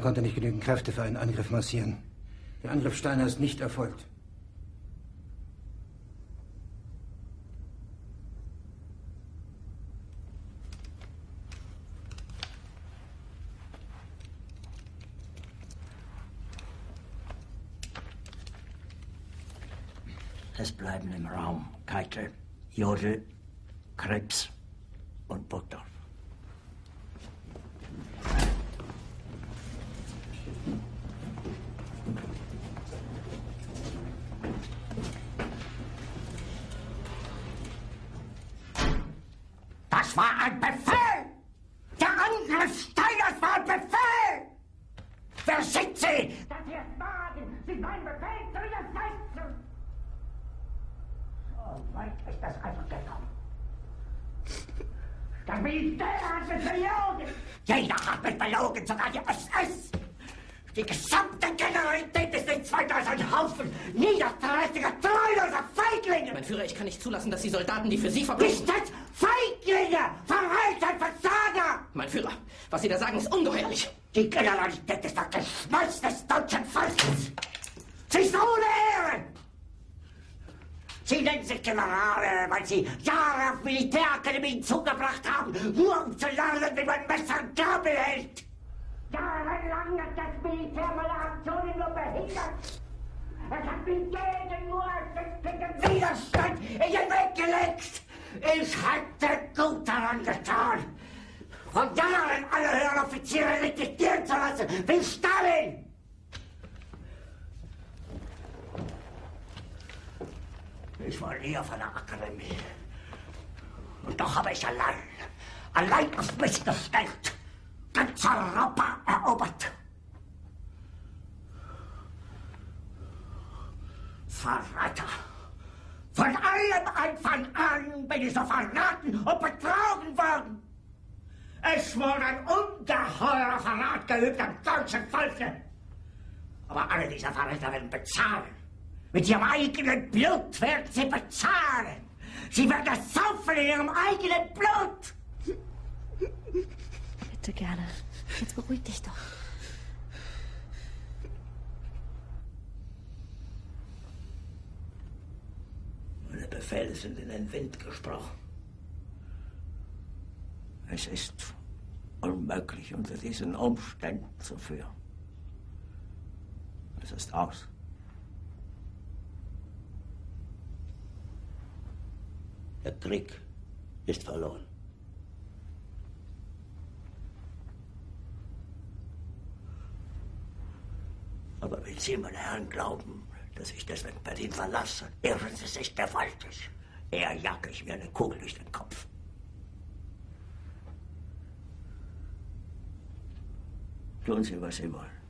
konnte nicht genügend Kräfte für einen Angriff massieren. Der Angriff Steiner ist nicht erfolgt. Es bleiben im Raum Keitel, Jodl, Krebs und Burgdorf. Das war ein Befehl! Der Angriff Steiners war ein Befehl! Wer schickt Sie? Das hier ist Wagen! Sie meinen Befehl zu widersetzen! So weit ist das einfach gekommen. Das Militär hat mich belogen. Jeder hat mich belogen, sogar die SS. Die gesamte Generalität ist nichts weiter als ein Haufen niederträchtiger, treuloser Feiglinge. Mein Führer, ich kann nicht zulassen, dass die Soldaten, die für Sie verbringen... Nicht als Feiglinge! Verräter, Versager! Mein Führer, was Sie da sagen, ist ungeheuerlich. Die Generalität ist das Geschmeiß des deutschen Volkes. Sie ist ohne Ehren. Sie nennen sich Generale, weil Sie Jahre auf Militärakademien zugebracht haben, nur um zu lernen, wie man Messer und Gabel hält. Jahrelang hat das Militär meine Aktionen nur behindert. Es hat mich gegen nur erschütternden Widerstand in den Weg gelegt. Ich hätte gut daran getan, von Jahren alle höheren Offiziere registrieren zu lassen, wie Stalin. Ich war nie auf einer Akademie. Und doch habe ich allein auf mich gestellt, ganz Europa erobert. Verräter! Von allem Anfang an bin ich so verraten und betrogen worden. Es wurde ein ungeheurer Verrat geübt am deutschen Volke. Aber alle diese Verräter werden bezahlen. Mit ihrem eigenen Blut werden sie bezahlen. Sie werden das saufen in ihrem eigenen Blut. Bitte gerne. Jetzt beruhig dich doch. Meine Befehle sind in den Wind gesprochen. Es ist unmöglich, unter diesen Umständen zu führen. Es ist aus. Der Krieg ist verloren. Aber wenn Sie, meine Herren, glauben, dass ich deswegen Berlin verlasse, irren Sie sich gewaltig. Eher jag ich mir eine Kugel durch den Kopf. Tun Sie, was Sie wollen.